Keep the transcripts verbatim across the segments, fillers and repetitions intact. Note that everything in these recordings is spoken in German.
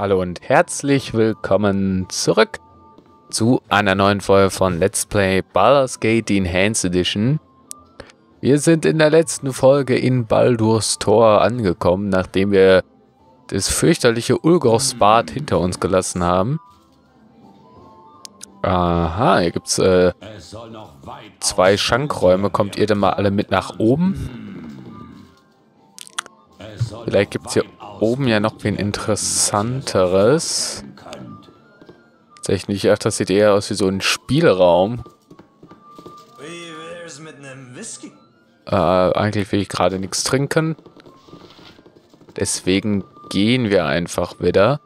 Hallo und herzlich willkommen zurück zu einer neuen Folge von Let's Play Baldur's Gate Enhanced Edition. Wir sind in der letzten Folge in Baldur's Tor angekommen, nachdem wir das fürchterliche UlgorsBad hinter uns gelassen haben. Aha, hier gibt es äh, zwei Schankräume. Kommt ihr denn mal alle mit nach oben? Vielleicht gibt es hier oben ja noch wen Interessanteres. Tatsächlich, ach, das sieht eher aus wie so ein Spielraum. Äh, eigentlich will ich gerade nichts trinken. Deswegen gehen wir einfach wieder.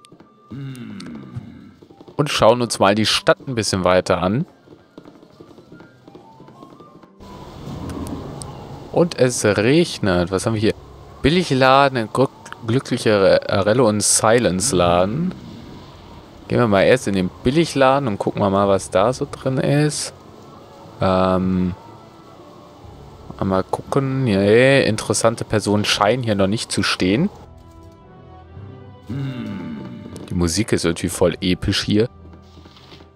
Und schauen uns mal die Stadt ein bisschen weiter an. Und es regnet. Was haben wir hier? Billigladen, glückliche Arello und Silence-Laden. Gehen wir mal erst in den Billigladen und gucken wir mal, was da so drin ist. Ähm. Mal gucken. Nee, interessante Personen scheinen hier noch nicht zu stehen. Die Musik ist irgendwie voll episch hier.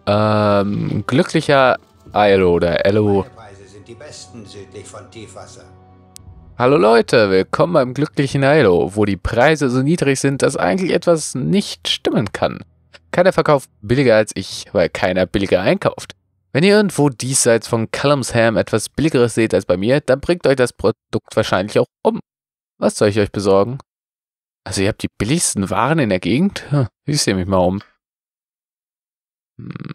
Ähm, glücklicher Ilo oder Elo. Sind die besten südlich von Tiefwasser. Hallo Leute, willkommen beim glücklichen Ilo, wo die Preise so niedrig sind, dass eigentlich etwas nicht stimmen kann. Keiner verkauft billiger als ich, weil keiner billiger einkauft. Wenn ihr irgendwo diesseits von Callum's Ham etwas billigeres seht als bei mir, dann bringt euch das Produkt wahrscheinlich auch um. Was soll ich euch besorgen? Also ihr habt die billigsten Waren in der Gegend? Hm, ich sehe mich mal um. Hm.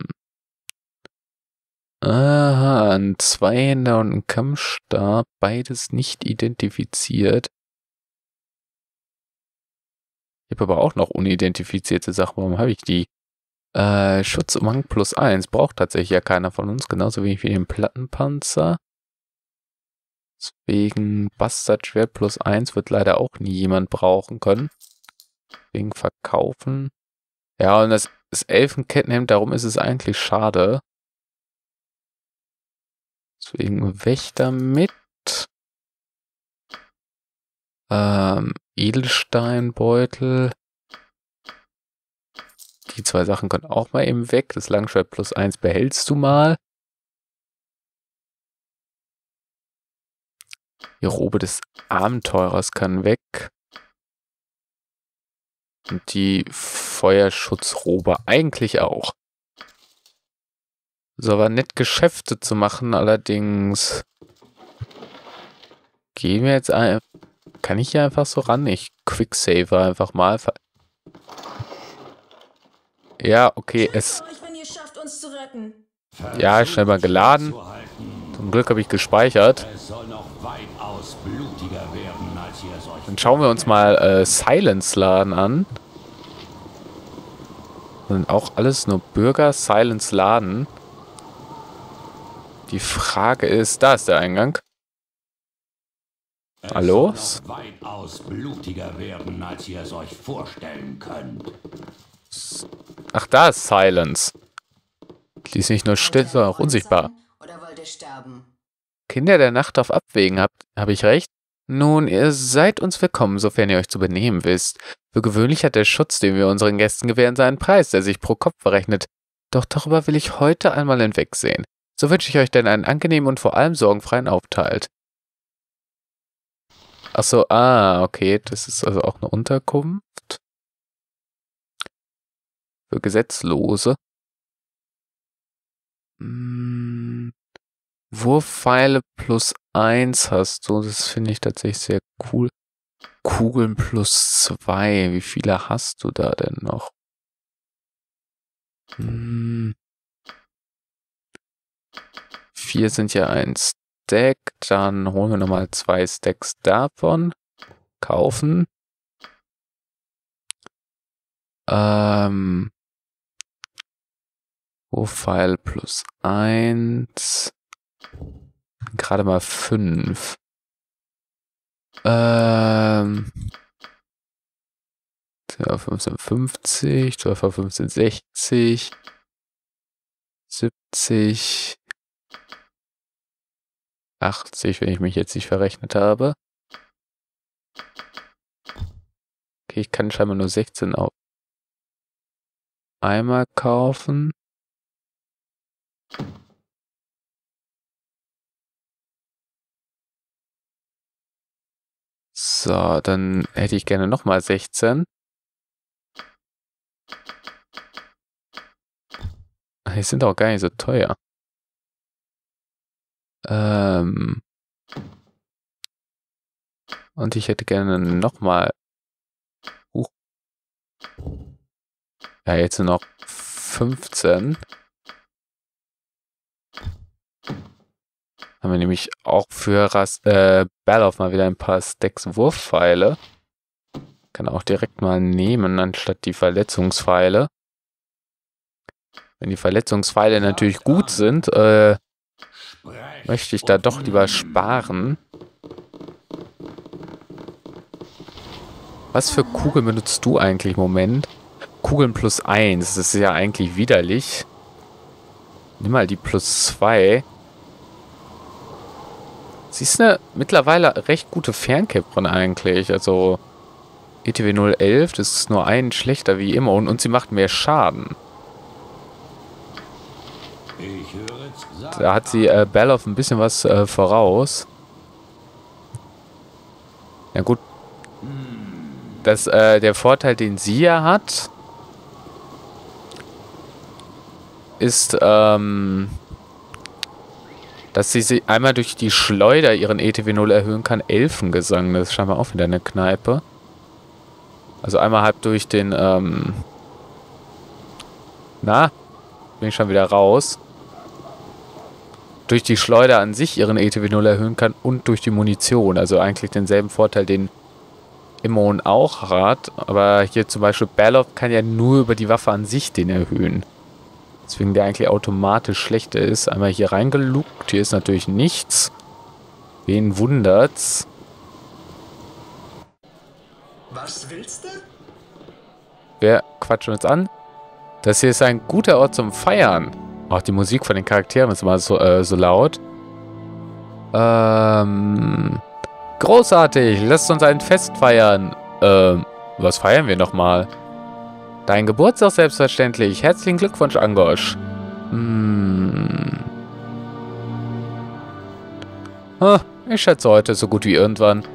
Aha, ein Zweihänder und ein Kampfstab, beides nicht identifiziert. Ich habe aber auch noch unidentifizierte Sachen. Warum habe ich die? Äh, Schutzumhang plus eins. Braucht tatsächlich ja keiner von uns. Genauso wenig wie den Plattenpanzer. Deswegen Bastardschwert plus eins wird leider auch nie jemand brauchen können. Deswegen verkaufen. Ja, und das, das Elfenkettenhemd, darum ist es eigentlich schade. Deswegen Wächter mit. Ähm, Edelsteinbeutel. Die zwei Sachen können auch mal eben weg. Das Langschwert plus eins behältst du mal. Die Robe des Abenteurers kann weg. Und die Feuerschutzrobe eigentlich auch. So, war nett, Geschäfte zu machen. Allerdings gehen wir jetzt ein. Kann ich hier einfach so ran? Ich quicksave einfach mal. Ja, okay, es... Ja, schnell mal geladen. Zum Glück habe ich gespeichert. Dann schauen wir uns mal äh, Silence-Laden an. Das sind auch alles nur Bürger, Silence-Laden. Die Frage ist... Da ist der Eingang. Hallo? Es soll noch weitaus blutiger werden, als ihr es euch vorstellen könnt. Ach, da ist Silence. Die ist nicht nur still, sondern auch unsichtbar. Kinder der Nacht auf Abwägen, habt, habe ich recht? Nun, ihr seid uns willkommen, sofern ihr euch zu benehmen wisst. Für gewöhnlich hat der Schutz, den wir unseren Gästen gewähren, seinen Preis, der sich pro Kopf berechnet. Doch darüber will ich heute einmal hinwegsehen. So wünsche ich euch denn einen angenehmen und vor allem sorgenfreien Aufenthalt. Achso, ah, okay, das ist also auch eine Unterkunft. Für Gesetzlose. Hm. Wurfpfeile plus eins hast du. Das finde ich tatsächlich sehr cool. Kugeln plus zwei. Wie viele hast du da denn noch? Hm. Vier sind ja ein Stack. Dann holen wir nochmal zwei Stacks davon. Kaufen. Ähm. Profile plus eins. Gerade mal fünf. Ähm. zwölf fünfzehn fünfzig, zwölf fünfzehn sechzig, siebzig, achtzig, wenn ich mich jetzt nicht verrechnet habe. Okay, ich kann scheinbar nur sechzehn auf. Eimer kaufen. So, dann hätte ich gerne nochmal sechzehn. Die sind auch gar nicht so teuer. Ähm Und ich hätte gerne nochmal. Uh. Ja, jetzt nur noch fünfzehn. Haben wir nämlich auch für Ras äh, Berloff mal wieder ein paar Stacks Wurfpfeile. Kann auch direkt mal nehmen, anstatt die Verletzungspfeile. Wenn die Verletzungspfeile natürlich gut sind, äh, möchte ich da doch lieber sparen. Was für Kugeln benutzt du eigentlich im Moment? Kugeln plus eins, das ist ja eigentlich widerlich. Nimm mal die plus zwei. Sie ist eine mittlerweile recht gute Fernkämpferin eigentlich. Also E T W null elf, das ist nur ein schlechter wie immer und, und sie macht mehr Schaden. Da hat sie äh, Berloff ein bisschen was äh, voraus. Ja gut. Das, äh, der Vorteil, den sie ja hat, ist, ähm... dass sie, sie einmal durch die Schleuder ihren E T W null erhöhen kann. Elfengesang, das ist scheinbar auch wieder eine Kneipe. Also einmal halb durch den, ähm... Na? Bin ich schon wieder raus. Durch die Schleuder an sich ihren E T W null erhöhen kann und durch die Munition. Also eigentlich denselben Vorteil, den Imoen auch hat. Aber hier zum Beispiel Berloff kann ja nur über die Waffe an sich den erhöhen. Deswegen der eigentlich automatisch schlechter ist. Einmal hier reingelugt. Hier ist natürlich nichts. Wen wundert's? Was willst du? Wir quatschen uns an. Das hier ist ein guter Ort zum Feiern. Auch die Musik von den Charakteren ist immer so, äh, so laut. Ähm, großartig. Lasst uns ein Fest feiern. Ähm, was feiern wir nochmal? Dein Geburtstag selbstverständlich. Herzlichen Glückwunsch, Angosch. Hm. Ah, ich schätze heute so gut wie irgendwann.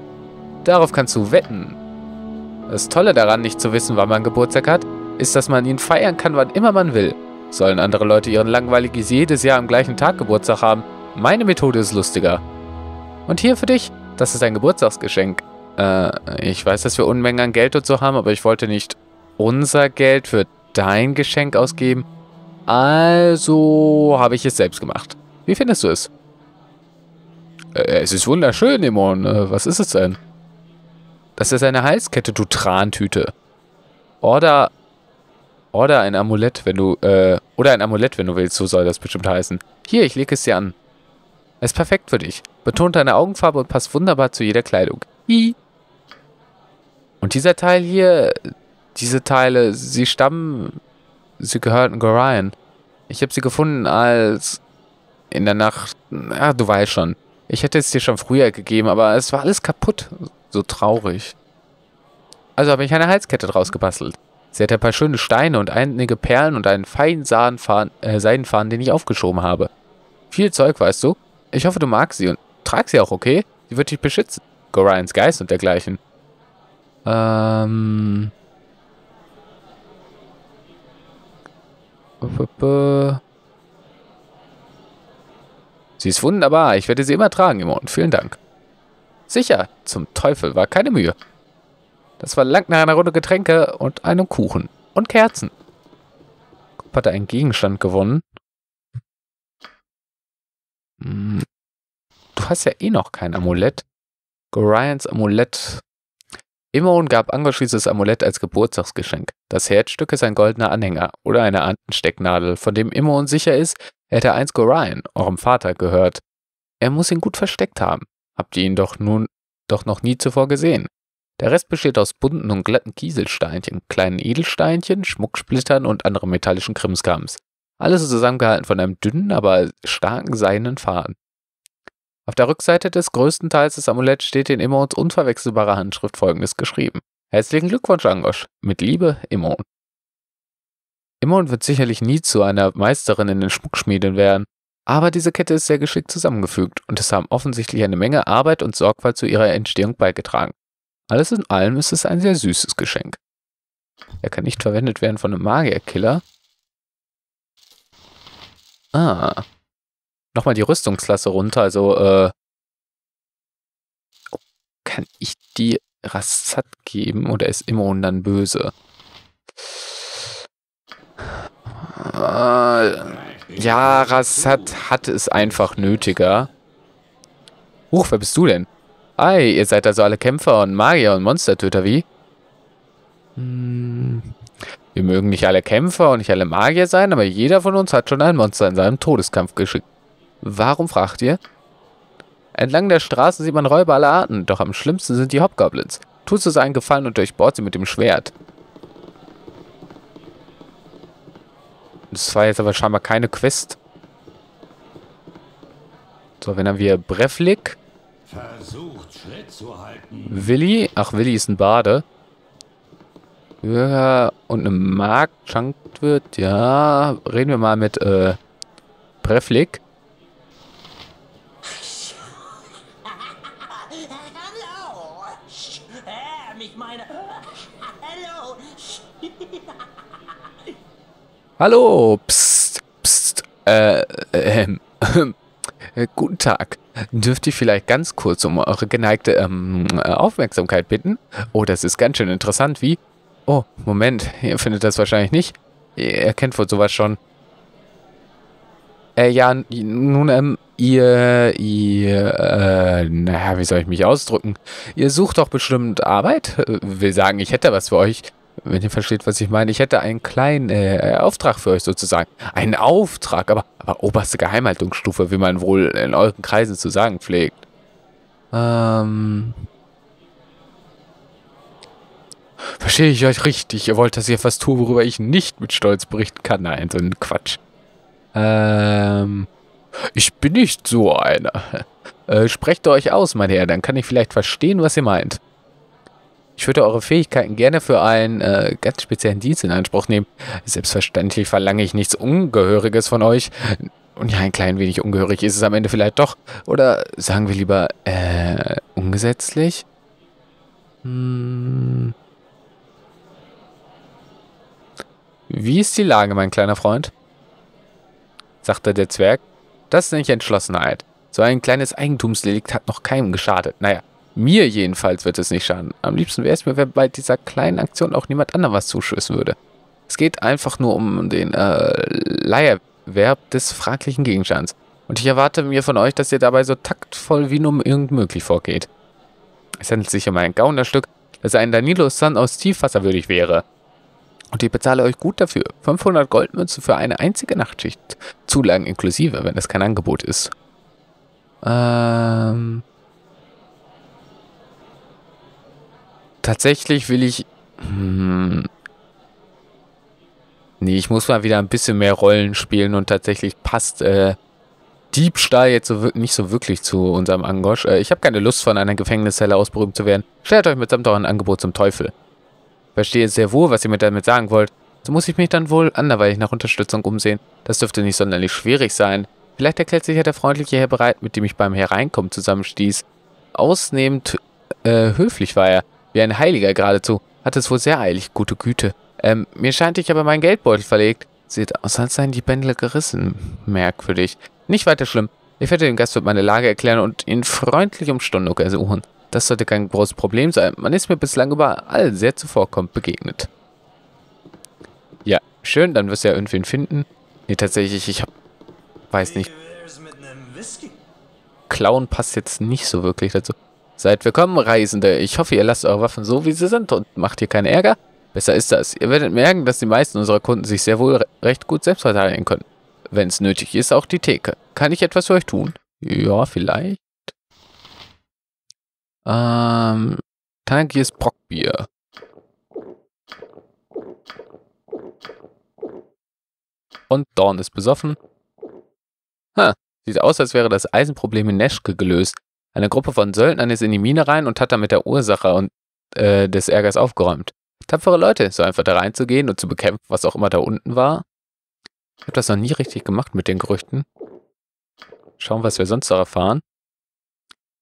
Darauf kannst du wetten. Das Tolle daran, nicht zu wissen, wann man Geburtstag hat, ist, dass man ihn feiern kann, wann immer man will. Sollen andere Leute ihren Langweiliges jedes Jahr am gleichen Tag Geburtstag haben? Meine Methode ist lustiger. Und hier für dich, das ist ein Geburtstagsgeschenk. Äh, ich weiß, dass wir Unmengen an Geld und so haben, aber ich wollte nicht unser Geld für dein Geschenk ausgeben. Also habe ich es selbst gemacht. Wie findest du es? Äh, es ist wunderschön, Imoen. Äh, was ist es denn? Das ist eine Halskette, du Trantüte. Oder... Oder ein Amulett, wenn du, äh, oder ein Amulett, wenn du willst, so soll das bestimmt heißen. Hier, ich lege es dir an. Es ist perfekt für dich. Betont deine Augenfarbe und passt wunderbar zu jeder Kleidung. Hi. Und dieser Teil hier, diese Teile, sie stammen, sie gehörten Gorion. Ich habe sie gefunden als, in der Nacht, ah, du weißt schon. Ich hätte es dir schon früher gegeben, aber es war alles kaputt. So traurig. Also habe ich eine Halskette draus gebastelt. Sie hat ein paar schöne Steine und einige Perlen und einen feinen Seidenfaden, äh, Seidenfaden, den ich aufgeschoben habe. Viel Zeug, weißt du? Ich hoffe, du magst sie und trag sie auch, okay? Sie wird dich beschützen. Gorions Geist und dergleichen. Ähm... Sie ist wunderbar. Ich werde sie immer tragen, Imoen. Vielen Dank. Sicher. Zum Teufel. War keine Mühe. Das verlangt nach einer Runde Getränke und einem Kuchen. Und Kerzen. Kupp hat er einen Gegenstand gewonnen. Hm. Du hast ja eh noch kein Amulett. Gorions Amulett. Imoen gab Angosch dieses Amulett als Geburtstagsgeschenk. Das Herzstück ist ein goldener Anhänger oder eine Anstecknadel, von dem Imoen sicher ist, er hätte einst Gorion, eurem Vater, gehört. Er muss ihn gut versteckt haben. Habt ihr ihn doch nun doch noch nie zuvor gesehen. Der Rest besteht aus bunten und glatten Kieselsteinchen, kleinen Edelsteinchen, Schmucksplittern und anderen metallischen Krimskrams. Alles ist zusammengehalten von einem dünnen, aber starken seidenen Faden. Auf der Rückseite des größten Teils des Amuletts steht in Imoens unverwechselbarer Handschrift folgendes geschrieben. Herzlichen Glückwunsch, Angosch. Mit Liebe, Imoen. Imoen wird sicherlich nie zu einer Meisterin in den Schmuckschmieden werden, aber diese Kette ist sehr geschickt zusammengefügt und es haben offensichtlich eine Menge Arbeit und Sorgfalt zu ihrer Entstehung beigetragen. Alles in allem ist es ein sehr süßes Geschenk. Er kann nicht verwendet werden von einem Magierkiller. Ah. Nochmal die Rüstungsklasse runter, also äh, kann ich die Rassat geben oder ist Imoen dann böse? Ja, Rassat hat es einfach nötiger. Huch, wer bist du denn? Ei, ihr seid also alle Kämpfer und Magier und Monstertöter, wie? Hm. Wir mögen nicht alle Kämpfer und nicht alle Magier sein, aber jeder von uns hat schon ein Monster in seinem Todeskampf geschickt. Warum fragt ihr? Entlang der Straßen sieht man Räuber aller Arten, doch am schlimmsten sind die Hobgoblins. Tut es einen Gefallen und durchbohrt sie mit dem Schwert. Das war jetzt aber scheinbar keine Quest. So, wen haben wir? Preflik. Versucht, Schritt zu halten. Willi. Ach, Willi ist ein Bade. Ja, und eine Magd schankt wird. Ja, reden wir mal mit äh, Preflik. Hallo, psst, psst, äh, ähm, äh, guten Tag. Dürft ihr vielleicht ganz kurz um eure geneigte ähm, Aufmerksamkeit bitten? Oh, das ist ganz schön interessant, wie? Oh, Moment, ihr findet das wahrscheinlich nicht. Ihr kennt wohl sowas schon. Äh, ja, nun, ähm, ihr, ihr, äh, naja, wie soll ich mich ausdrücken? Ihr sucht doch bestimmt Arbeit? Will sagen, ich hätte was für euch. Wenn ihr versteht, was ich meine. Ich hätte einen kleinen äh, Auftrag für euch sozusagen. Einen Auftrag, aber, aber oberste Geheimhaltungsstufe, wie man wohl in euren Kreisen zu sagen pflegt. Ähm. Verstehe ich euch richtig? Ihr wollt, dass ich etwas tue, worüber ich nicht mit Stolz berichten kann. Nein, so ein Quatsch. Ähm. Ich bin nicht so einer. Äh, sprecht euch aus, mein Herr, dann kann ich vielleicht verstehen, was ihr meint. Ich würde eure Fähigkeiten gerne für einen äh, ganz speziellen Dienst in Anspruch nehmen. Selbstverständlich verlange ich nichts Ungehöriges von euch. Und ja, ein klein wenig ungehörig ist es am Ende vielleicht doch. Oder sagen wir lieber, äh, ungesetzlich? Hm. Wie ist die Lage, mein kleiner Freund? Sagte der Zwerg. Das nenne ich Entschlossenheit. So ein kleines Eigentumsdelikt hat noch keinem geschadet. Naja. Mir jedenfalls wird es nicht schaden. Am liebsten wäre es mir, wenn bei dieser kleinen Aktion auch niemand anderem was zuschüssen würde. Es geht einfach nur um den äh, Leiherwerb des fraglichen Gegenstands. Und ich erwarte mir von euch, dass ihr dabei so taktvoll wie nur irgend möglich vorgeht. Es handelt sich um ein Gaunerstück, das ein Danilo-Sun aus Tiefwasser würdig wäre. Und ich bezahle euch gut dafür. fünfhundert Goldmünzen für eine einzige Nachtschicht. Zulagen inklusive, wenn das kein Angebot ist. Ähm... Tatsächlich will ich... Hm, nee, ich muss mal wieder ein bisschen mehr Rollen spielen und tatsächlich passt äh, Diebstahl jetzt so nicht so wirklich zu unserem Angosch. Äh, ich habe keine Lust, von einer Gefängniszelle aus berühmt zu werden. Stellt euch mitsamt euren Angebot zum Teufel. Ich verstehe sehr wohl, was ihr mir damit sagen wollt. So muss ich mich dann wohl anderweitig nach Unterstützung umsehen. Das dürfte nicht sonderlich schwierig sein. Vielleicht erklärt sich ja der freundliche Herr bereit, mit dem ich beim Hereinkommen zusammenstieß. Ausnehmend äh, höflich war er. Wie ein Heiliger geradezu. Hat es wohl sehr eilig, gute Güte. Ähm, mir scheint, ich habe meinen Geldbeutel verlegt. Sieht aus, als seien die Bändel gerissen. Merkwürdig. Nicht weiter schlimm. Ich werde dem Gastwirt meine Lage erklären und ihn freundlich um Stunde ersuchen. Das sollte kein großes Problem sein. Man ist mir bislang überall sehr zuvorkommend begegnet. Ja, schön, dann wirst du ja irgendwen finden. Nee, tatsächlich, ich hab... weiß nicht. Klauen passt jetzt nicht so wirklich dazu. Seid willkommen, Reisende. Ich hoffe, ihr lasst eure Waffen so, wie sie sind und macht hier keinen Ärger. Besser ist das. Ihr werdet merken, dass die meisten unserer Kunden sich sehr wohl re recht gut selbst verteidigen können. Wenn es nötig ist, auch die Theke. Kann ich etwas für euch tun? Ja, vielleicht. Ähm, Tankis Brockbier. Und Dorn ist besoffen. Ha, sieht aus, als wäre das Eisenproblem in Neschke gelöst. Eine Gruppe von Söldnern ist in die Mine rein und hat damit der Ursache und, äh, des Ärgers aufgeräumt. tapfere Leute, so einfach da reinzugehen und zu bekämpfen, was auch immer da unten war. Ich habe das noch nie richtig gemacht mit den Gerüchten. Schauen, was wir sonst noch erfahren.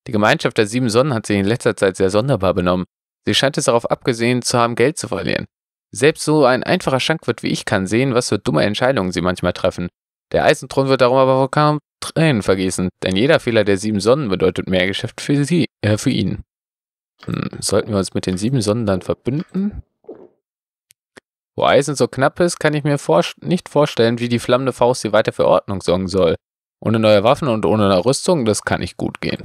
Die Gemeinschaft der Sieben Sonnen hat sich in letzter Zeit sehr sonderbar benommen. Sie scheint es darauf abgesehen zu haben, Geld zu verlieren. Selbst so ein einfacher Schankwirt wie ich kann sehen, was für dumme Entscheidungen sie manchmal treffen. Der Eisenthron wird darum aber wohl kaum Tränen vergießen, denn jeder Fehler der Sieben Sonnen bedeutet mehr Geschäft für sie, äh, für ihn. Hm, sollten wir uns mit den Sieben Sonnen dann verbünden? Wo Eisen so knapp ist, kann ich mir vor nicht vorstellen, wie die flammende Faust hier weiter für Ordnung sorgen soll. Ohne neue Waffen und ohne eine Rüstung, das kann nicht gut gehen.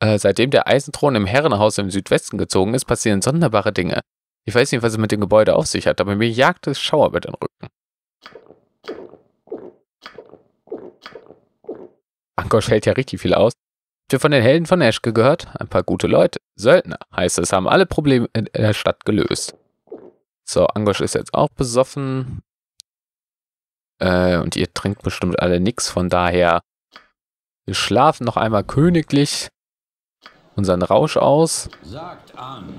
Äh, seitdem der Eisenthron im Herrenhaus im Südwesten gezogen ist, passieren sonderbare Dinge. Ich weiß nicht, was es mit dem Gebäude auf sich hat, aber mir jagt es Schauer über den Rücken. Angosch hält ja richtig viel aus. Habt ihr von den Helden von Eschke gehört? Ein paar gute Leute. Söldner, heißt es, haben alle Probleme in der Stadt gelöst. So, Angosch ist jetzt auch besoffen. Äh, und ihr trinkt bestimmt alle nix, von daher. Wir schlafen noch einmal königlich unseren Rausch aus. Sagt an,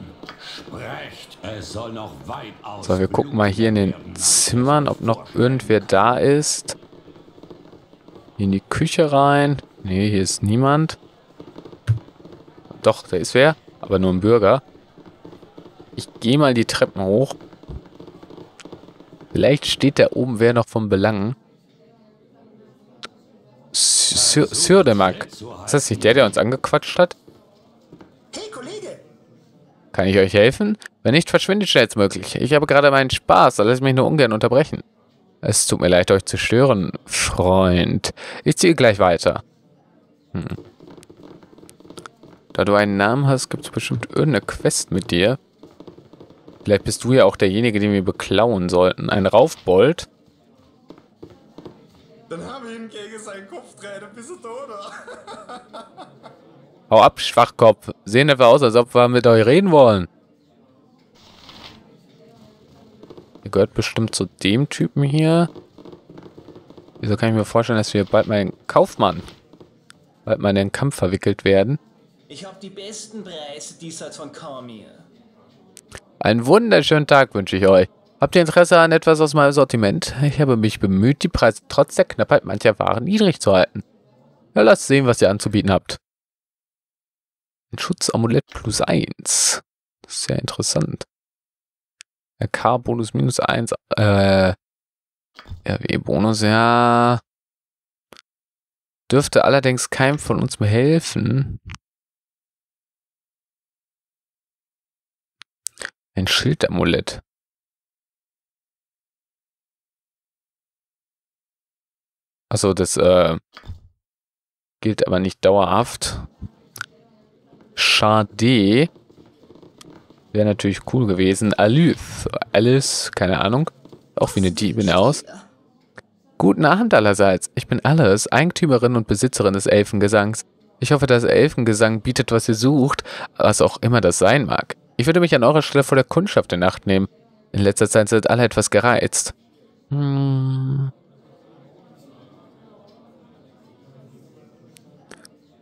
sprecht, es soll noch weit aus. So, wir gucken mal hier in den Zimmern, ob noch irgendwer da ist. Hier in die Küche rein. Ne, hier ist niemand. Doch, da ist wer. Aber nur ein Bürger. Ich gehe mal die Treppen hoch. Vielleicht steht da oben wer noch vom Belangen. Sir Demac. Ist das nicht der, der uns angequatscht hat? Hey, Kollege! Kann ich euch helfen? Wenn nicht, verschwindet schnellstmöglich. Ich habe gerade meinen Spaß, da lässt mich nur ungern unterbrechen. Es tut mir leid, euch zu stören, Freund. Ich ziehe gleich weiter. Hm. Da du einen Namen hast, gibt es bestimmt irgendeine Quest mit dir. Vielleicht bist du ja auch derjenige, den wir beklauen sollten. Ein Raufbold. Dann haben wir ihn gegen seinen Kopf gedreht und bist du tot, oder? Hau ab, Schwachkopf. Sehen etwa aus, als ob wir mit euch reden wollen. Er gehört bestimmt zu dem Typen hier. Wieso kann ich mir vorstellen, dass wir bald mal einen Kaufmann, bald mal in den Kampf verwickelt werden? Ich habe die besten Preise diesseits von Kamir. Einen wunderschönen Tag wünsche ich euch. Habt ihr Interesse an etwas aus meinem Sortiment? Ich habe mich bemüht, die Preise trotz der Knappheit mancher Waren niedrig zu halten. Ja, lasst sehen, was ihr anzubieten habt. Ein Schutzamulett plus eins. Das ist sehr interessant. R K-Bonus minus eins, äh, R W-Bonus, ja. Dürfte allerdings keinem von uns mehr helfen. Ein Schildamulett. Achso, das, äh, gilt aber nicht dauerhaft. Schade. Wäre natürlich cool gewesen. Alice, Alice, keine Ahnung. Auch wie eine Diebin aus. Guten Abend allerseits. Ich bin Alice, Eigentümerin und Besitzerin des Elfengesangs. Ich hoffe, dass Elfengesang bietet, was ihr sucht, was auch immer das sein mag. Ich würde mich an eurer Stelle vor der Kundschaft in Acht nehmen. In letzter Zeit sind alle etwas gereizt. Hm.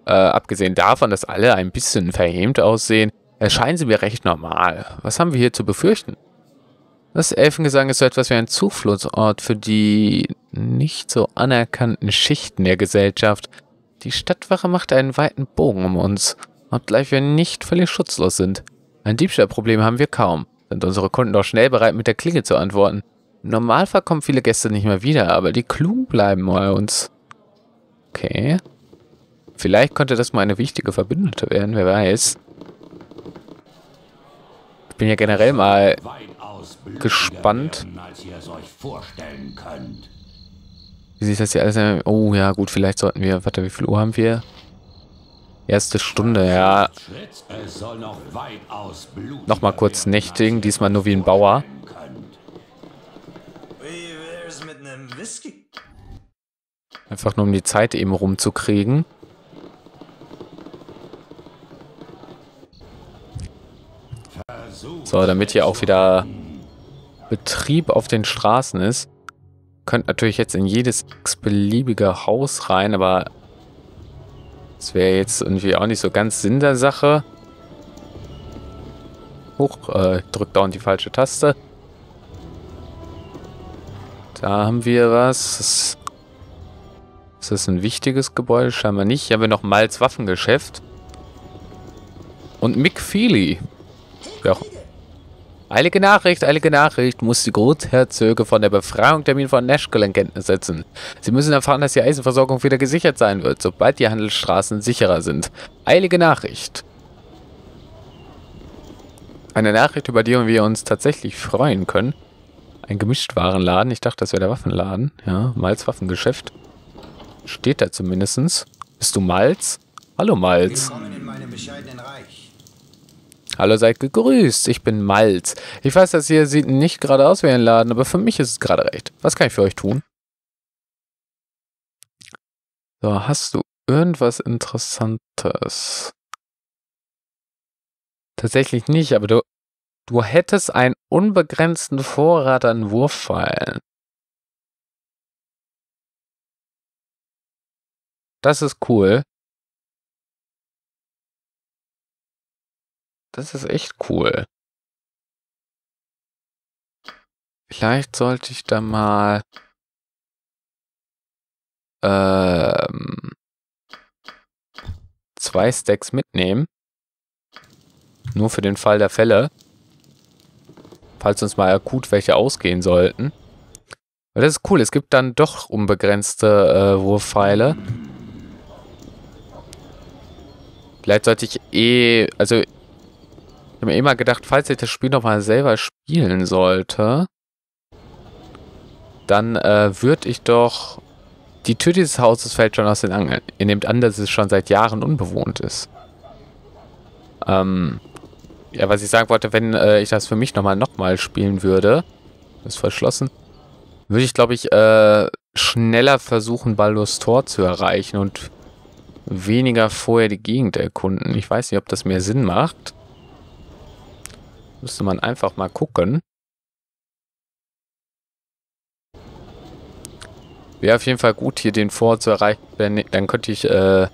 Äh, abgesehen davon, dass alle ein bisschen verhämt aussehen, erscheinen sie mir recht normal. Was haben wir hier zu befürchten? Das Elfengesang ist so etwas wie ein Zufluchtsort für die nicht so anerkannten Schichten der Gesellschaft. Die Stadtwache macht einen weiten Bogen um uns, obgleich wir nicht völlig schutzlos sind. Ein Diebstahlproblem haben wir kaum, sind unsere Kunden doch schnell bereit, mit der Klinge zu antworten. Im Normalfall kommen viele Gäste nicht mehr wieder, aber die Klugen bleiben bei uns. Okay. Vielleicht könnte das mal eine wichtige Verbündete werden, wer weiß. Ich bin ja generell mal gespannt, wie sich das hier alles... Oh ja, gut, vielleicht sollten wir... Warte, wie viel Uhr haben wir? Erste Stunde, ja. Nochmal kurz nächtigen, diesmal nur wie ein Bauer. Einfach nur, um die Zeit eben rumzukriegen. So, damit hier auch wieder Betrieb auf den Straßen ist. Könnt natürlich jetzt in jedes x-beliebige Haus rein, aber das wäre jetzt irgendwie auch nicht so ganz Sinn der Sache. Hoch, äh, drückt dauernd die falsche Taste. Da haben wir was. Ist das ein wichtiges Gebäude? Scheinbar nicht. Hier haben wir noch Malz Waffengeschäft. Und Mick Feely. Ja. Eilige Nachricht, eilige Nachricht. Muss die Großherzöge von der Befreiungstermin von Nashville in Kenntnis setzen. Sie müssen erfahren, dass die Eisenversorgung wieder gesichert sein wird, sobald die Handelsstraßen sicherer sind. Eilige Nachricht. Eine Nachricht, über die wir uns tatsächlich freuen können. Ein Gemischtwarenladen. Ich dachte, das wäre der Waffenladen. Ja, Malz Waffengeschäft. Steht da zumindest. Bist du Malz? Hallo Malz. Willkommen in meinem bescheidenen Reich. Hallo, seid gegrüßt. Ich bin Malz. Ich weiß, das hier sieht nicht gerade aus wie ein Laden, aber für mich ist es gerade recht. Was kann ich für euch tun? So, hast du irgendwas Interessantes? Tatsächlich nicht, aber du, du hättest einen unbegrenzten Vorrat an Wurffeilen. Das ist cool. Das ist echt cool. Vielleicht sollte ich da mal ähm, zwei Stacks mitnehmen. Nur für den Fall der Fälle. Falls uns mal akut welche ausgehen sollten. Aber das ist cool. Es gibt dann doch unbegrenzte äh, Wurfpfeile. Vielleicht sollte ich eh, also ich habe mir eh mal gedacht, falls ich das Spiel nochmal selber spielen sollte, dann äh, würde ich doch, die Tür dieses Hauses fällt schon aus den Angeln. Ihr nehmt an, dass es schon seit Jahren unbewohnt ist. Ähm, ja, was ich sagen wollte, wenn äh, ich das für mich nochmal nochmal spielen würde, ist verschlossen, würde ich glaube ich äh, schneller versuchen, Baldur's Tor zu erreichen und weniger vorher die Gegend erkunden. Ich weiß nicht, ob das mehr Sinn macht. Müsste man einfach mal gucken. Wäre auf jeden Fall gut, hier den Vorort zu erreichen. Dann könnte ich, äh,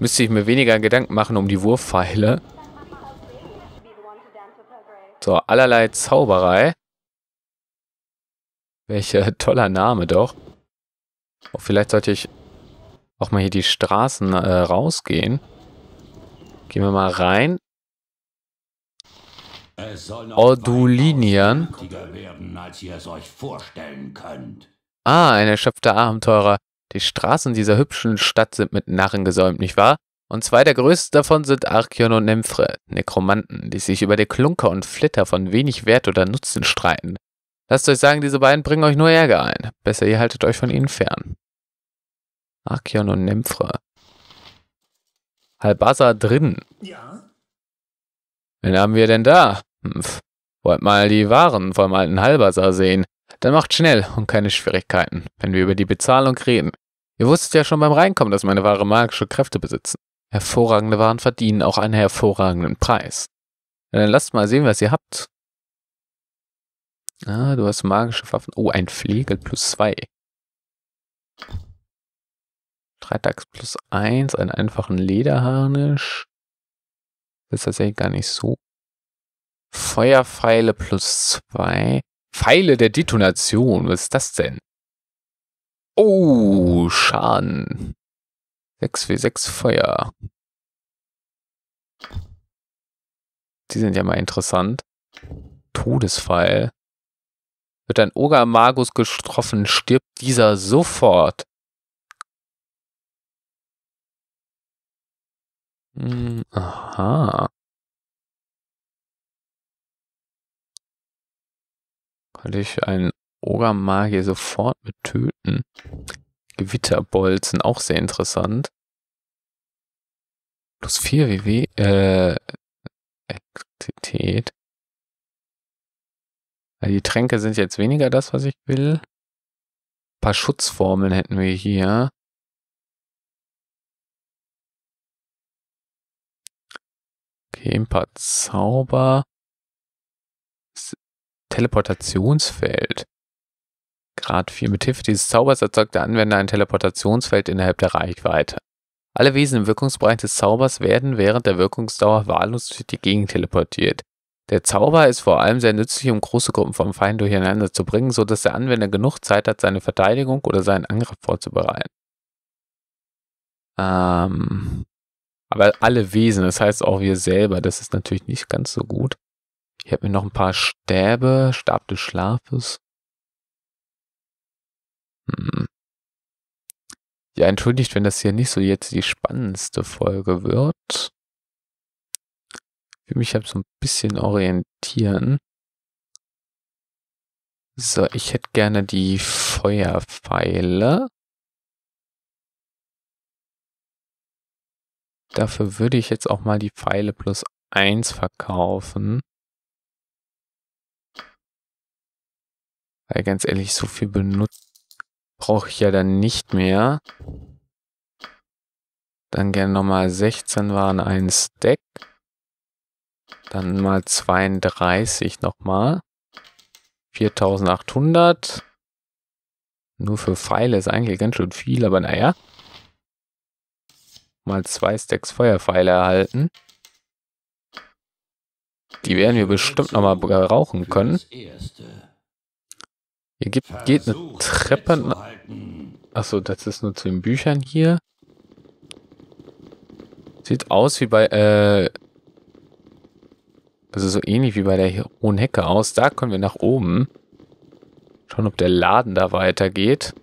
müsste ich mir weniger Gedanken machen um die Wurfpfeile. So, allerlei Zauberei. Welch äh, toller Name doch. Oh, vielleicht sollte ich auch mal hier die Straßen äh, rausgehen. Gehen wir mal rein. Ordulinian. Ah, ein erschöpfter Abenteurer. Die Straßen dieser hübschen Stadt sind mit Narren gesäumt, nicht wahr? Und zwei der größten davon sind Archion und Nymphre, Nekromanten, die sich über die Klunker und Flitter von wenig Wert oder Nutzen streiten. Lasst euch sagen, diese beiden bringen euch nur Ärger ein. Besser ihr haltet euch von ihnen fern. Archion und Nymphre. Halbasar drin. Ja. Wen haben wir denn da? Pff. Wollt mal die Waren vom alten Halbasar sehen. Dann macht schnell und keine Schwierigkeiten, wenn wir über die Bezahlung reden. Ihr wusstet ja schon beim Reinkommen, dass meine Waren magische Kräfte besitzen. Hervorragende Waren verdienen auch einen hervorragenden Preis. Dann lasst mal sehen, was ihr habt. Ah, du hast magische Waffen. Oh, ein Flegel plus zwei. Freitags plus eins, einen einfachen Lederharnisch. Das ist tatsächlich gar nicht so. Feuerpfeile plus zwei. Pfeile der Detonation, was ist das denn? Oh, Schaden. sechs gegen sechs Feuer. Die sind ja mal interessant. Todespfeil. Wird ein Oger Magus getroffen, stirbt dieser sofort. Aha. Kann ich einen Ogermagier sofort mit töten? Gewitterbolzen, auch sehr interessant. Plus vier W W, äh, Aktivität. Also die Tränke sind jetzt weniger das, was ich will. Ein paar Schutzformeln hätten wir hier. Okay, ein paar Zauber. Teleportationsfeld. Grad vier. Mit Hilfe dieses Zaubers erzeugt der Anwender ein Teleportationsfeld innerhalb der Reichweite. Alle Wesen im Wirkungsbereich des Zaubers werden während der Wirkungsdauer wahllos durch die Gegend teleportiert. Der Zauber ist vor allem sehr nützlich, um große Gruppen vom Feind durcheinander zu bringen, sodass der Anwender genug Zeit hat, seine Verteidigung oder seinen Angriff vorzubereiten. Ähm, aber alle Wesen, das heißt auch wir selber, das ist natürlich nicht ganz so gut. Ich habe mir noch ein paar Stäbe, Stab des Schlafes. Hm. Ja, entschuldigt, wenn das hier nicht so jetzt die spannendste Folge wird. Ich will mich halt so ein bisschen orientieren. So, ich hätte gerne die Feuerpfeile. Dafür würde ich jetzt auch mal die Pfeile plus eins verkaufen. Weil ganz ehrlich, so viel benutzt brauche ich ja dann nicht mehr. Dann gerne nochmal sechzehn waren ein Stack. Dann mal zweiunddreißig nochmal. viertausendachthundert. Nur für Pfeile ist eigentlich ganz schön viel, aber naja. Mal zwei Stacks Feuerpfeile erhalten. Die werden wir bestimmt nochmal brauchen können. Hier gibt, geht eine Treppe. Achso, das ist nur zu den Büchern hier. Sieht aus wie bei, äh, also so ähnlich wie bei der hohen Hecke aus. Da können wir nach oben. Schauen, ob der Laden da weitergeht.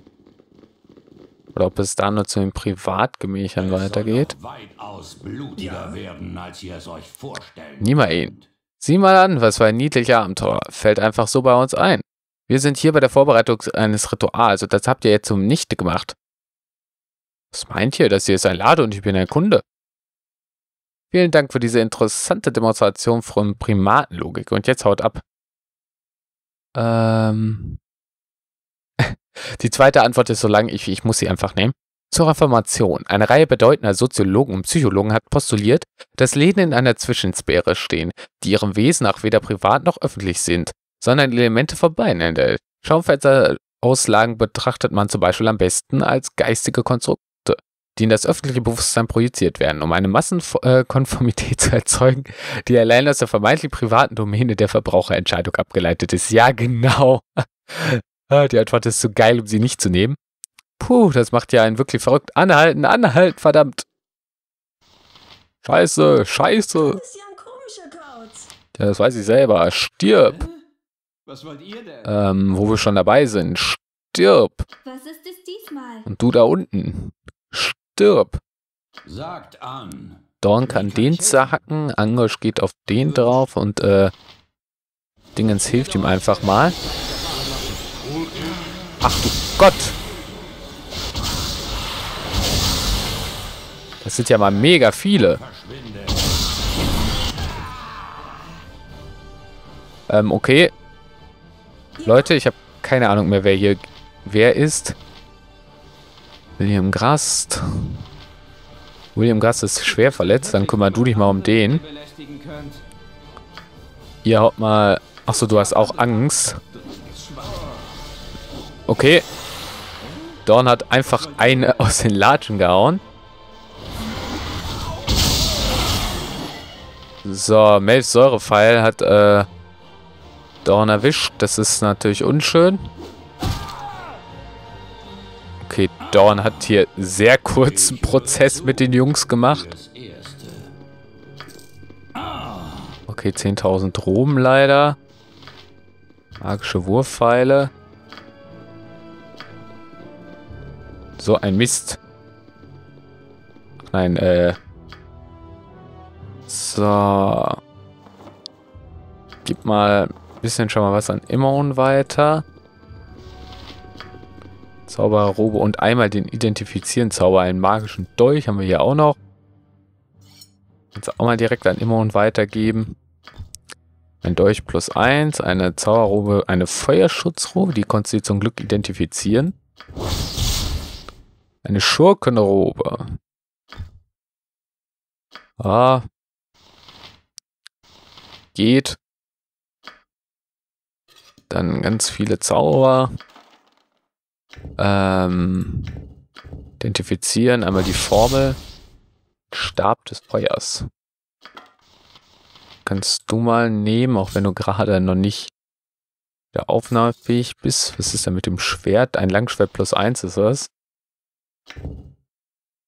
Oder ob es da nur zu den Privatgemächern weitergeht. Weitaus blutiger werden, als ihr es euch vorstellt. Niemals. Sieh mal an, was für ein niedlicher Abenteuer. Fällt einfach so bei uns ein. Wir sind hier bei der Vorbereitung eines Rituals und das habt ihr jetzt zunichte gemacht. Was meint ihr? Das hier ist ein Lade und ich bin ein Kunde. Vielen Dank für diese interessante Demonstration von Primatenlogik. Und jetzt haut ab. Ähm. Die zweite Antwort ist so lang, ich, ich muss sie einfach nehmen. Zur Reformation. Eine Reihe bedeutender Soziologen und Psychologen hat postuliert, dass Läden in einer Zwischensphäre stehen, die ihrem Wesen nach weder privat noch öffentlich sind, sondern Elemente vorbeinennen. Schaufensterauslagen betrachtet man zum Beispiel am besten als geistige Konstrukte, die in das öffentliche Bewusstsein projiziert werden, um eine Massenkonformität zu erzeugen, die allein aus der vermeintlich privaten Domäne der Verbraucherentscheidung abgeleitet ist. Ja, genau. Die Antwort ist zu geil, um sie nicht zu nehmen. Puh, das macht ja einen wirklich verrückt. Anhalten, anhalten, verdammt. Scheiße, scheiße. Das ist ja ein komischer Kauz. Ja, das weiß ich selber. Stirb. Was wollt ihr denn? Ähm, wo wir schon dabei sind. Stirb. Was ist es diesmal? Und du da unten. Stirb. Sagt an. Dorn kann den zerhacken, Angosch geht auf den drauf und äh, Dingens hilft ihm einfach mal. Ach du Gott! Das sind ja mal mega viele. Ähm, okay. Leute, ich habe keine Ahnung mehr, wer hier wer ist. William Grast. William Grast ist schwer verletzt, dann kümmer du dich mal um den. Hier haut mal... Achso, du hast auch Angst. Okay. Dorn hat einfach eine aus den Latschen gehauen. So, Melfs Säurepfeil hat äh, Dorn erwischt. Das ist natürlich unschön. Okay, Dorn hat hier sehr kurzen Prozess mit den Jungs gemacht. Okay, zehntausend Roben leider. Magische Wurfpfeile. So ein Mist. Nein, äh. So. Gib mal ein bisschen schon mal was an Imoen weiter. Zauberer, Robe und einmal den identifizieren Zauber. Einen magischen Dolch haben wir hier auch noch. Jetzt auch mal direkt an Imoen weitergeben. Ein Dolch plus eins, eine Zauberrobe, eine Feuerschutzrobe. Die konntest du zum Glück identifizieren. Eine Schurkenrobe. Ah. Geht. Dann ganz viele Zauber. Ähm. Identifizieren. Einmal die Formel. Stab des Feuers. Kannst du mal nehmen, auch wenn du gerade noch nicht wieder aufnahmefähig bist. Was ist denn mit dem Schwert? Ein Langschwert plus eins ist das.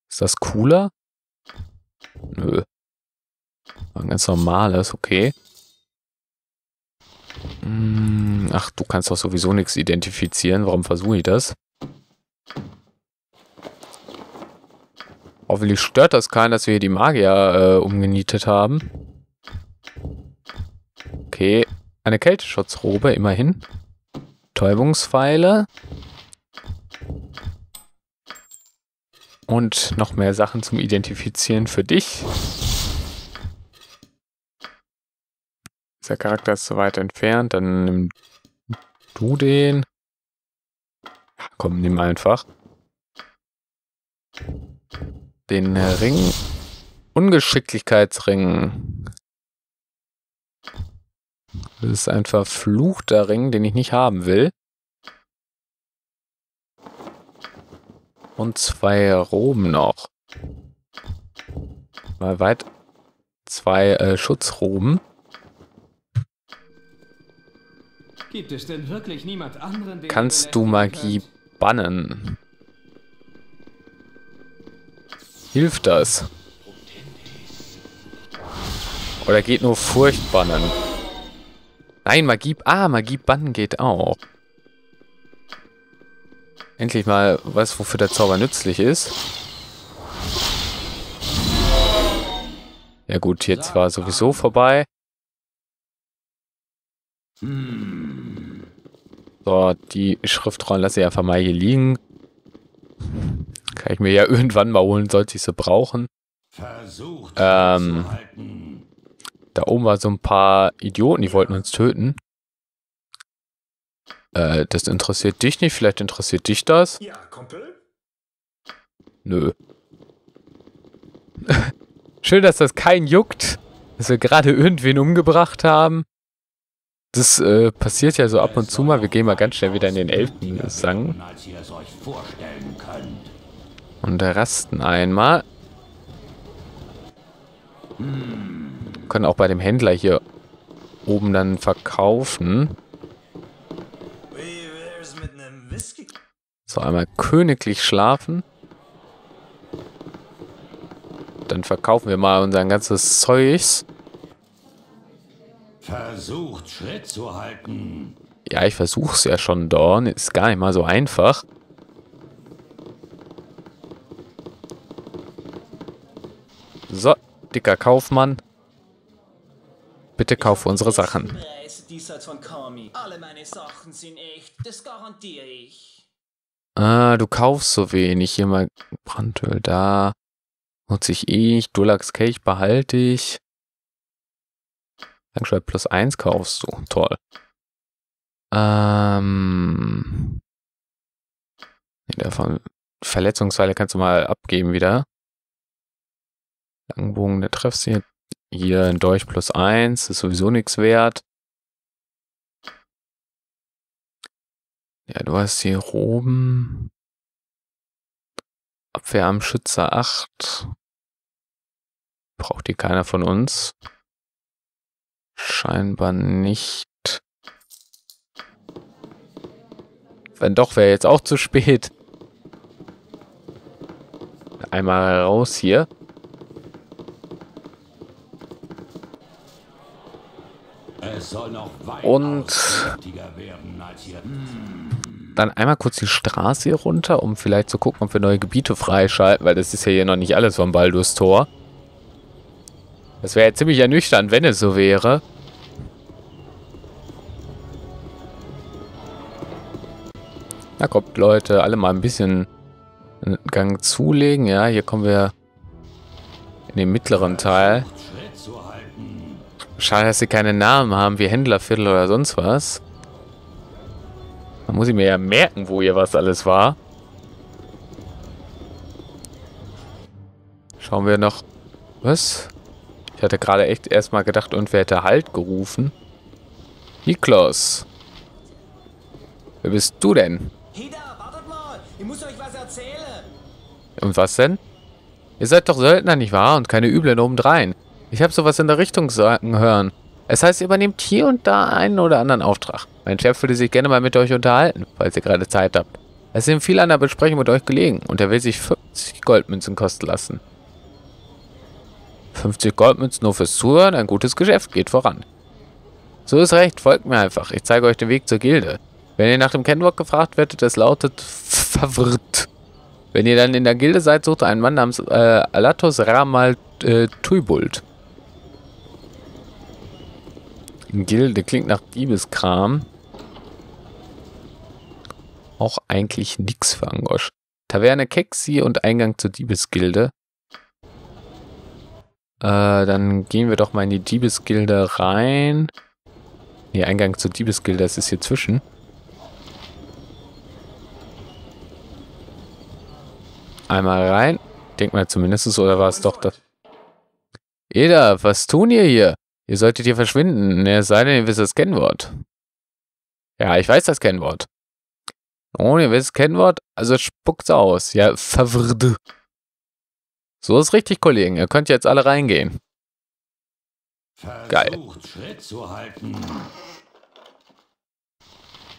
Ist das cooler? Nö. Ein ganz normales, okay. Hm, ach, du kannst doch sowieso nichts identifizieren. Warum versuche ich das? Hoffentlich stört das keinen, dass wir hier die Magier äh, umgenietet haben. Okay, eine Kälteschutzrobe, immerhin. Betäubungspfeile. Und noch mehr Sachen zum Identifizieren für dich. Der Charakter ist zu weit entfernt, dann nimm du den. Komm, nimm einfach. Den Ring. Ungeschicklichkeitsring. Das ist ein verfluchter Ring, den ich nicht haben will. Und zwei Roben noch. Mal weit. Zwei äh, Schutzroben. Gibt es denn wirklich niemand anderen, den Kannst du Magie hat? bannen? Hilft das? Oder geht nur Furcht bannen? Nein, Magie... Ah, Magie bannen geht auch. Endlich mal was, wofür der Zauber nützlich ist. Ja gut, jetzt war sowieso vorbei. So, die Schriftrollen lasse ich einfach mal hier liegen. Kann ich mir ja irgendwann mal holen, sollte ich sie brauchen. Versucht, ähm, da oben war so ein paar Idioten, die wollten uns töten. Äh, das interessiert dich nicht, vielleicht interessiert dich das? Ja, Kumpel. Nö. Schön, dass das keinen juckt, dass wir gerade irgendwen umgebracht haben. Das äh, passiert ja so ab und zu mal. Wir gehen mal ganz schnell wieder in den Elfengesang. Und rasten einmal. Wir können auch bei dem Händler hier oben dann verkaufen. So, einmal königlich schlafen. Dann verkaufen wir mal unser ganzes Zeugs. Versucht, Schritt zu halten. Ja, ich versuch's ja schon, Dorn. Ist gar nicht mal so einfach. So, dicker Kaufmann. Bitte kauf unsere Sachen. Alle meine Sachen sind echt, das garantiere ich. Ah, du kaufst so wenig. Hier mal Brandöl da. Nutze ich eh. Dulaks Kelch behalte ich. Langschwert plus eins kaufst du. Toll. Ähm. Nee, davon. Verletzungsweile kannst du mal abgeben wieder. Langbogen, der treffst hier. Hier ein Dolch plus eins. Ist sowieso nichts wert. Ja, du hast hier Roben. Abwehr am Schützer acht. Braucht die keiner von uns. Scheinbar nicht. Wenn doch, wäre jetzt auch zu spät. Einmal raus hier. Es soll noch weit ausgiftiger werden als jetzt. Dann einmal kurz die Straße hier runter, um vielleicht zu gucken, ob wir neue Gebiete freischalten, weil das ist ja hier noch nicht alles vom Baldur's Tor. Das wäre ja ziemlich ernüchternd, wenn es so wäre. Na kommt, Leute, alle mal ein bisschen einen Gang zulegen. Ja, hier kommen wir in den mittleren Teil. Schade, dass sie keine Namen haben, wie Händlerviertel oder sonst was. Da muss ich mir ja merken, wo hier was alles war. Schauen wir noch... Was? Ich hatte gerade echt erstmal gedacht, irgendwer hätte Halt gerufen. Niklos. Wer bist du denn? Heda, wartet mal. Ich muss euch was erzählen. Und was denn? Ihr seid doch Söldner, nicht wahr? Und keine üblen obendrein. Ich habe sowas in der Richtung sagen hören. Es heißt, ihr übernehmt hier und da einen oder anderen Auftrag. Mein Chef würde sich gerne mal mit euch unterhalten, falls ihr gerade Zeit habt. Es sind viel an der Besprechung mit euch gelegen und er will sich fünfzig Goldmünzen kosten lassen. fünfzig Goldmünzen nur fürs Zuhören, ein gutes Geschäft, geht voran. So ist recht, folgt mir einfach, ich zeige euch den Weg zur Gilde. Wenn ihr nach dem Kennwort gefragt werdet, das lautet verwirrt. Wenn ihr dann in der Gilde seid, sucht einen Mann namens äh, Alatos Ramald äh, Thuibolt. Gilde klingt nach Diebeskram. Auch eigentlich nix für Angosch. Taverne Kexi und Eingang zur Diebesgilde. Äh, dann gehen wir doch mal in die Diebesgilde rein. Ne, Eingang zur Diebesgilde, das ist hier zwischen. Einmal rein. Denk mal zumindest, oder war es doch das? Eda, was tun ihr hier? Ihr solltet hier verschwinden, es sei denn, ihr wisst das Kennwort. Ja, ich weiß das Kennwort. Oh, ihr wisst das Kennwort? Also spuckt's aus. Ja, verwirrt. So ist richtig, Kollegen. Ihr könnt jetzt alle reingehen. Versucht, geil. Schritt zu halten.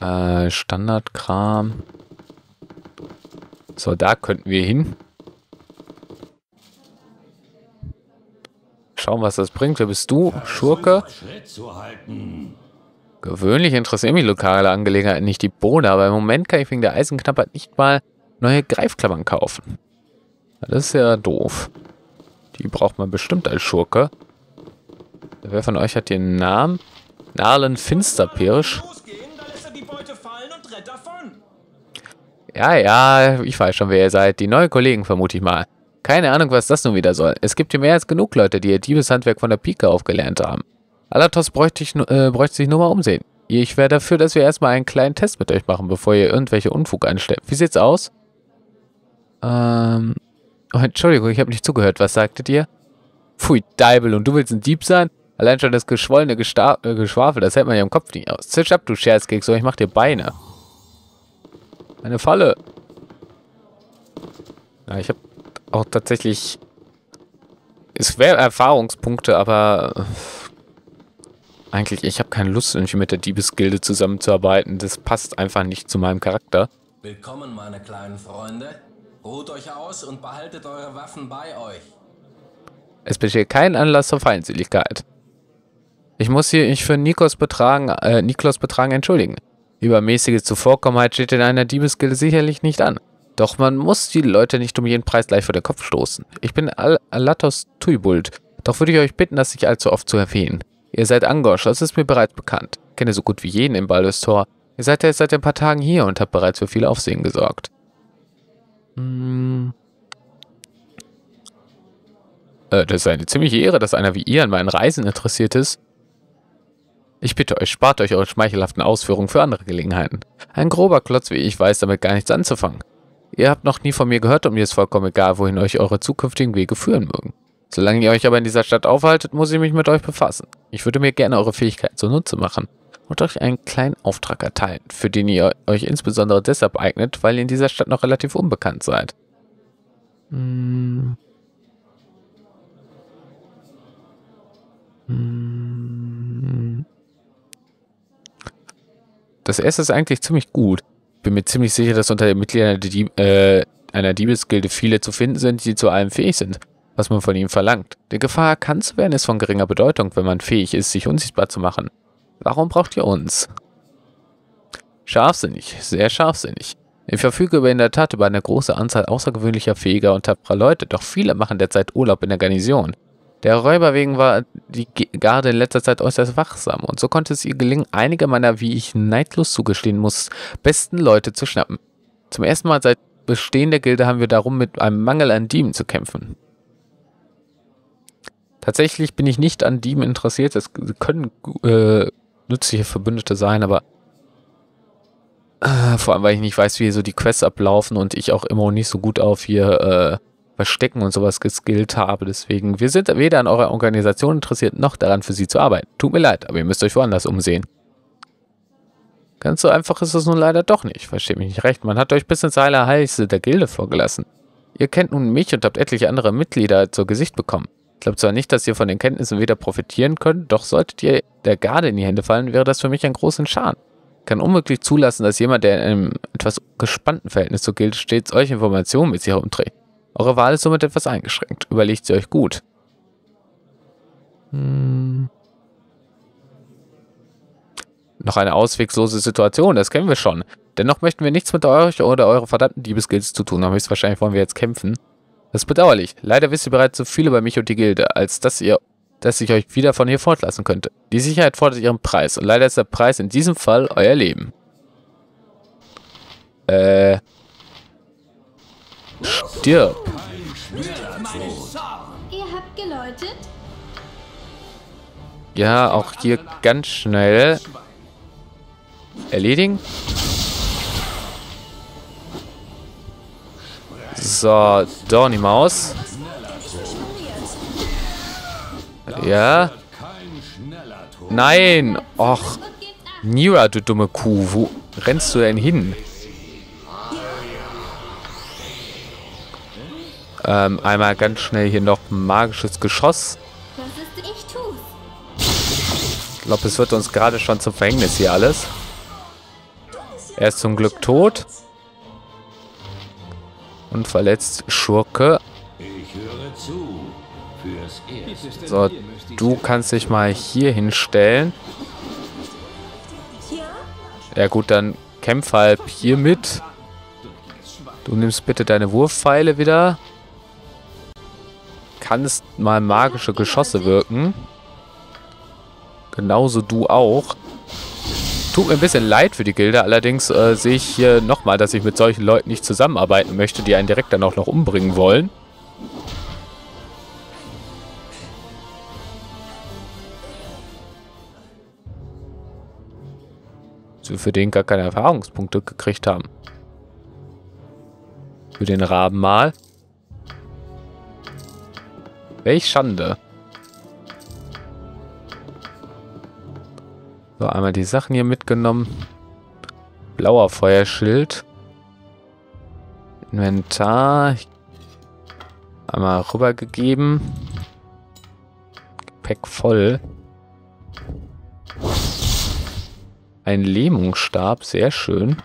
Äh, Standardkram. So, da könnten wir hin. Schauen, was das bringt. Wer bist du? Schurke? Gewöhnlich interessieren mich lokale Angelegenheiten nicht die Bohne, aber im Moment kann ich wegen der Eisenknappheit nicht mal neue Greifklammern kaufen. Das ist ja doof. Die braucht man bestimmt als Schurke. Wer von euch hat den Namen? Narlen Finsterpirsch. Ja, ja, ich weiß schon, wer ihr seid. Die neuen Kollegen, vermute ich mal. Keine Ahnung, was das nun wieder soll. Es gibt hier mehr als genug Leute, die ihr Diebeshandwerk von der Pike aufgelernt haben. Alatos bräuchte, ich, äh, bräuchte sich nur mal umsehen. Ich wäre dafür, dass wir erstmal einen kleinen Test mit euch machen, bevor ihr irgendwelche Unfug anstellt. Wie sieht's aus? Ähm, oh, Entschuldigung, ich habe nicht zugehört. Was sagtet ihr? Pfui, Deibel, und du willst ein Dieb sein? Allein schon das geschwollene Gesta äh, Geschwafel, das hält man ja im Kopf nicht aus. Zisch ab, du Scherzkeks, oder ich mach dir Beine. Eine Falle. Ja, ich habe auch tatsächlich... Es wäre Erfahrungspunkte, aber... Eigentlich, ich habe keine Lust, irgendwie mit der Diebesgilde zusammenzuarbeiten. Das passt einfach nicht zu meinem Charakter. Willkommen, meine kleinen Freunde. Ruht euch aus und behaltet eure Waffen bei euch. Es besteht kein Anlass zur Feindseligkeit. Ich muss hier mich für Niklos Betragen, äh, Niklos Betragen entschuldigen. Übermäßige Zuvorkommenheit steht in einer Diebesgilde sicherlich nicht an. Doch man muss die Leute nicht um jeden Preis gleich vor den Kopf stoßen. Ich bin Al Alatos Thuibolt, doch würde ich euch bitten, das nicht allzu oft zu erwähnen. Ihr seid Angosch, das ist mir bereits bekannt. Ich kenne so gut wie jeden im Baldur's Tor. Ihr seid ja jetzt seit ein paar Tagen hier und habt bereits für viel Aufsehen gesorgt. Hm. Äh, das ist eine ziemliche Ehre, dass einer wie ihr an meinen Reisen interessiert ist. Ich bitte euch, spart euch eure schmeichelhaften Ausführungen für andere Gelegenheiten. Ein grober Klotz wie ich weiß damit gar nichts anzufangen. Ihr habt noch nie von mir gehört und mir ist vollkommen egal, wohin euch eure zukünftigen Wege führen mögen. Solange ihr euch aber in dieser Stadt aufhaltet, muss ich mich mit euch befassen. Ich würde mir gerne eure Fähigkeiten zunutze machen und euch einen kleinen Auftrag erteilen, für den ihr euch insbesondere deshalb eignet, weil ihr in dieser Stadt noch relativ unbekannt seid. Hm. Hm. Das erste ist eigentlich ziemlich gut. Ich bin mir ziemlich sicher, dass unter den Mitgliedern der Dieb äh, einer Diebesgilde viele zu finden sind, die zu allem fähig sind, was man von ihm verlangt. Die Gefahr, erkannt zu werden, ist von geringer Bedeutung, wenn man fähig ist, sich unsichtbar zu machen. Warum braucht ihr uns? Scharfsinnig, sehr scharfsinnig. Ich verfüge in der Tat über eine große Anzahl außergewöhnlicher, fähiger und tapferer Leute, doch viele machen derzeit Urlaub in der Garnison. Der Räuber wegen war die Garde in letzter Zeit äußerst wachsam und so konnte es ihr gelingen, einige meiner, wie ich neidlos zugestehen muss, besten Leute zu schnappen. Zum ersten Mal seit Bestehen der Gilde haben wir darum mit einem Mangel an Dieben zu kämpfen. Tatsächlich bin ich nicht an Dieben interessiert, es können äh, nützliche Verbündete sein, aber äh, vor allem, weil ich nicht weiß, wie so die Quests ablaufen und ich auch immer nicht so gut auf hier äh, Verstecken und sowas geskillt habe. Deswegen, wir sind weder an eurer Organisation interessiert, noch daran, für sie zu arbeiten. Tut mir leid, aber ihr müsst euch woanders umsehen. Ganz so einfach ist es nun leider doch nicht. Versteht mich nicht recht, man hat euch bis ins heile Halse der Gilde vorgelassen. Ihr kennt nun mich und habt etliche andere Mitglieder zu Gesicht bekommen. Ich glaube zwar nicht, dass ihr von den Kenntnissen wieder profitieren könnt, doch solltet ihr der Garde in die Hände fallen, wäre das für mich einen großen Schaden. Ich kann unmöglich zulassen, dass jemand, der in einem etwas gespannten Verhältnis zur Gilde steht, solche Informationen mit sich herumträgt. Eure Wahl ist somit etwas eingeschränkt. Überlegt sie euch gut. Hm. Noch eine auswegslose Situation, das kennen wir schon. Dennoch möchten wir nichts mit euch oder eurer verdammten Diebesgilde zu tun haben. Höchstwahrscheinlich wollen wir jetzt kämpfen. Das ist bedauerlich. Leider wisst ihr bereits so viel über mich und die Gilde, als dass ihr, dass ich euch wieder von hier fortlassen könnte. Die Sicherheit fordert ihren Preis und leider ist der Preis in diesem Fall euer Leben. Äh. Stirb. Ihr habt geläutet? Ja, auch hier ganz schnell. Erledigen. So, Dorni Maus. Ja. Nein. Och. Nira, du dumme Kuh. Wo rennst du denn hin? Ähm, einmal ganz schnell hier noch ein magisches Geschoss. Ich glaube, es wird uns gerade schon zum Verhängnis hier alles. Er ist zum Glück tot. Und verletzt Schurke. So, du kannst dich mal hier hinstellen. Ja gut, dann kämpf halb hier mit. Du nimmst bitte deine Wurfpfeile wieder. Kannst mal magische Geschosse wirken. Genauso du auch. Tut mir ein bisschen leid für die Gilde, allerdings äh, sehe ich hier nochmal, dass ich mit solchen Leuten nicht zusammenarbeiten möchte, die einen direkt dann auch noch umbringen wollen. Dass wir für den gar keine Erfahrungspunkte gekriegt haben. Für den Raben mal. Welch Schande. So, einmal die Sachen hier mitgenommen. Blauer Feuerschild. Inventar. Einmal rübergegeben. Gepäck voll. Ein Lähmungsstab, sehr schön.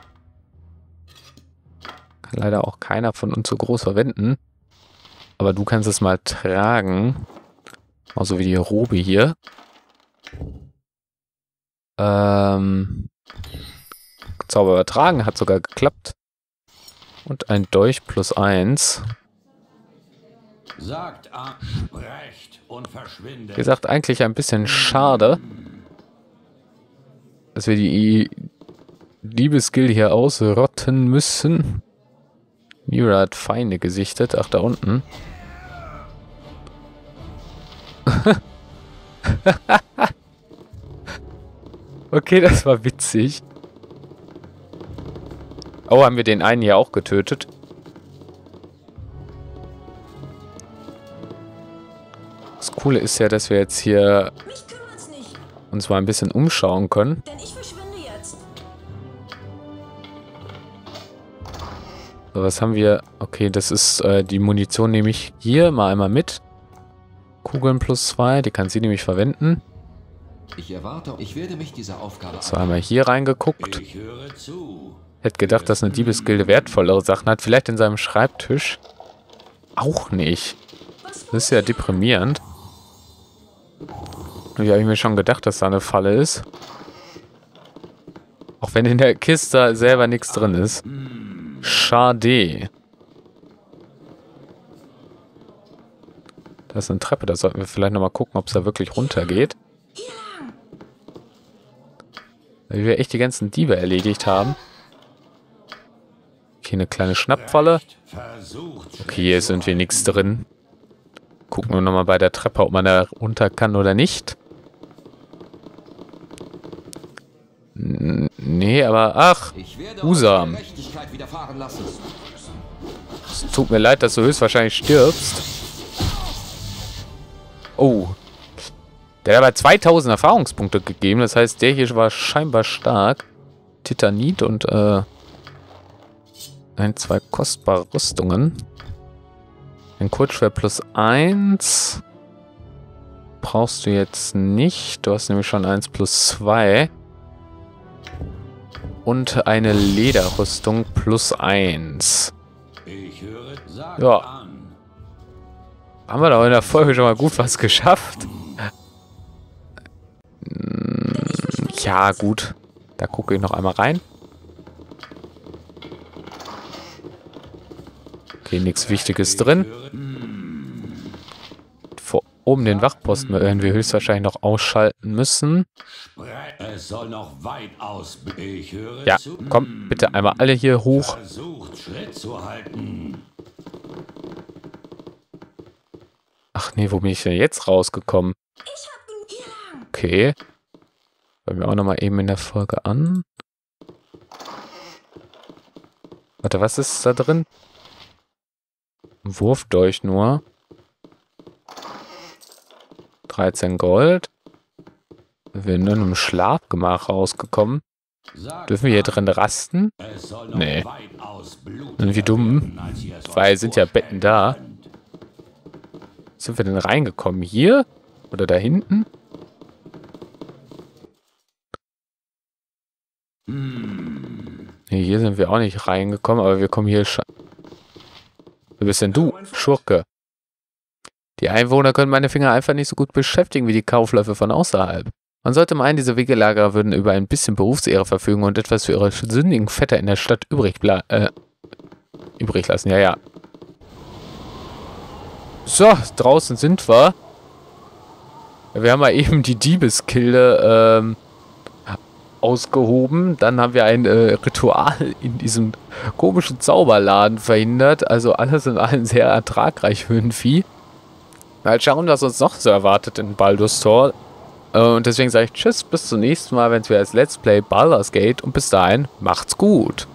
Kann leider auch keiner von uns so groß verwenden. Aber du kannst es mal tragen. Genauso wie die Robe hier. Ähm, Zauber übertragen hat sogar geklappt. Und ein Dolch plus eins. Sagt, sprecht und verschwindet. Wie gesagt, eigentlich ein bisschen schade, dass wir die Diebesgilde hier ausrotten müssen. Mira hat Feinde gesichtet. Ach, da unten. Okay, das war witzig. Oh, haben wir den einen hier auch getötet? Das Coole ist ja, dass wir jetzt hier uns mal ein bisschen umschauen können. So, was haben wir? Okay, das ist äh, die Munition, nehme ich hier mal einmal mit. Kugeln plus zwei, die kann sie nämlich verwenden. Ich erwarte, ich werde mich dieser Aufgabe. So, einmal hier reingeguckt. Ich höre zu. Hätte gedacht, dass eine Diebesgilde wertvollere Sachen hat. Vielleicht in seinem Schreibtisch. Auch nicht. Das ist ja deprimierend. Ich habe mir schon gedacht, dass da eine Falle ist. Auch wenn in der Kiste selber nichts drin ist. Schade. Da ist eine Treppe. Da sollten wir vielleicht nochmal gucken, ob es da wirklich runtergeht. Weil wir echt die ganzen Diebe erledigt haben. Okay, eine kleine Schnappfalle. Okay, hier ist irgendwie nichts drin. Gucken wir nochmal bei der Treppe, ob man da runter kann oder nicht. Nee, aber ach, Husam. Es tut mir leid, dass du höchstwahrscheinlich stirbst. Oh. Der hat aber zweitausend Erfahrungspunkte gegeben. Das heißt, der hier war scheinbar stark. Titanit und äh, ein, zwei kostbare Rüstungen. Den Kurzschwert plus eins brauchst du jetzt nicht. Du hast nämlich schon eins plus zwei. Und eine Lederrüstung plus eins. Ja. Haben wir da in der Folge schon mal gut was geschafft? Ja, gut. Da gucke ich noch einmal rein. Okay, nichts Wichtiges drin. Vor oben den Wachposten werden wir höchstwahrscheinlich noch ausschalten müssen. Ja, komm, bitte einmal alle hier hoch. Ach nee, wo bin ich denn jetzt rausgekommen? Okay. Wollen wir auch nochmal eben in der Folge an. Warte, was ist da drin? Ein Wurfdolch nur. dreizehn Gold. Wir sind in einem Schlafgemach rausgekommen. Dürfen wir hier drin rasten? Nee. Sind wir dumm? Weil sind ja Betten da. Sind wir denn reingekommen? Hier? Oder da hinten? Nee, hier sind wir auch nicht reingekommen, aber wir kommen hier... Wer bist denn du, Schurke? Die Einwohner können meine Finger einfach nicht so gut beschäftigen wie die Kaufläufe von außerhalb. Man sollte meinen, diese Wegelagerer würden über ein bisschen Berufsehre verfügen und etwas für ihre sündigen Vetter in der Stadt übrig, bla äh, übrig lassen. Ja, ja. So, draußen sind wir. Wir haben ja eben die Diebesgilde ähm, ausgehoben. Dann haben wir ein äh, Ritual in diesem komischen Zauberladen verhindert. Also alles in allem sehr ertragreich für ein Vieh. Mal schauen, was uns noch so erwartet in Baldur's Tor. Äh, und deswegen sage ich tschüss, bis zum nächsten Mal, wenn es wieder als Let's Play Baldur's Gate. Und bis dahin, macht's gut.